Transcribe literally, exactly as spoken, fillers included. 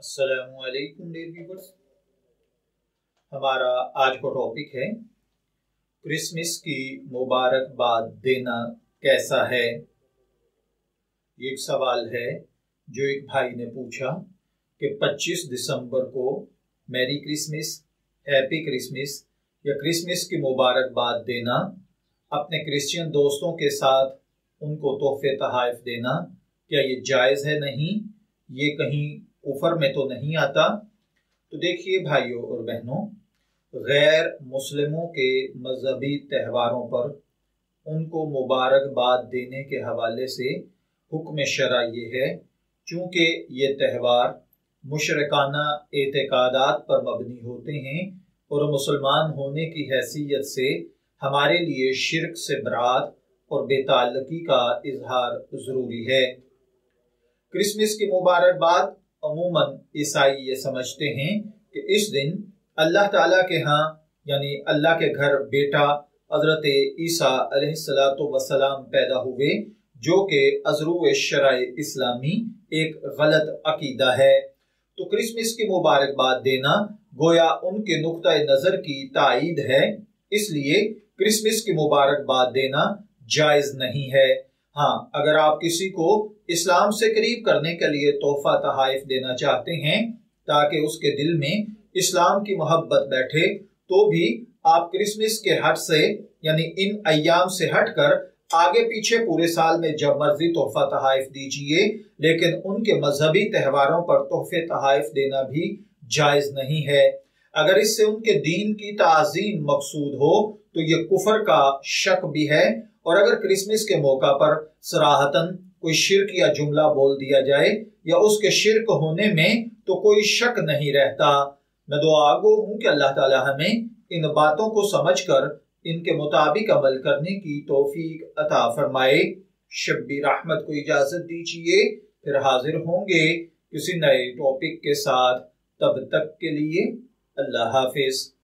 अस्सलामुअलैकुम dear viewers, हमारा आज का टॉपिक है क्रिसमस की मुबारकबाद देना कैसा है। ये एक सवाल है जो एक भाई ने पूछा कि पच्चीस दिसंबर को मैरी क्रिसमस, हैप्पी क्रिसमस या क्रिसमस की मुबारकबाद देना, अपने क्रिश्चियन दोस्तों के साथ उनको तोहफे तोहफ़ देना, क्या ये जायज़ है? नहीं, ये कहीं कुफर में तो नहीं आता? तो देखिए भाइयों और बहनों, गैर मुस्लिमों के मजहबी त्योहारों पर उनको मुबारकबाद देने के हवाले से हुक्म शरा ये है, चूँकि ये त्यौहार मुशरकाना एतकादात पर मबनी होते हैं और मुसलमान होने की हैसियत से हमारे लिए शिरक से बरात और बेताल्लुकी का इजहार ज़रूरी है। क्रिसमस की मुबारकबाद अमूमन ईसाई ये समझते हैं कि इस दिन अल्लाह ताला के यहाँ यानी अल्लाह के घर बेटा हज़रत ईसा अलैहिस्सलातु वस्सलाम पैदा हुए, जो कि अज़रू शराय इस्लामी एक गलत अकीदा है। तो क्रिसमस की मुबारकबाद देना गोया उनके नुक्ता नज़र की ताईद है, इसलिए क्रिसमस की मुबारकबाद देना जायज़ नहीं है। हाँ, अगर आप किसी को इस्लाम से करीब करने के लिए तोहफा तोहफ़ देना चाहते हैं ताकि उसके दिल में इस्लाम की मोहब्बत बैठे, तो भी आप क्रिसमस के हट से यानी इन अय्याम से हट कर आगे पीछे पूरे साल में जब मर्जी तोहफा तोहफ़ दीजिए, लेकिन उनके मजहबी त्योहारों पर तोहफे तोहफ़ देना भी जायज़ नहीं है। अगर इससे उनके दीन की ताज़ीम मकसूद हो तो ये कुफर का शक भी है, और अगर क्रिसमस के मौका पर सराहतन कोई शिर्क या जुमला बोल दिया जाए या उसके शिर्क होने में तो कोई शक नहीं रहता। मैं दुआ गो हूँ कि अल्लाह ताला हमें इन बातों को समझकर इनके मुताबिक अमल करने की तौफीक अता फरमाए। शब्बीर अहमद को इजाज़त दीजिए, फिर हाजिर होंगे किसी नए टॉपिक के साथ। तब तक के लिए अल्लाह हाफिज।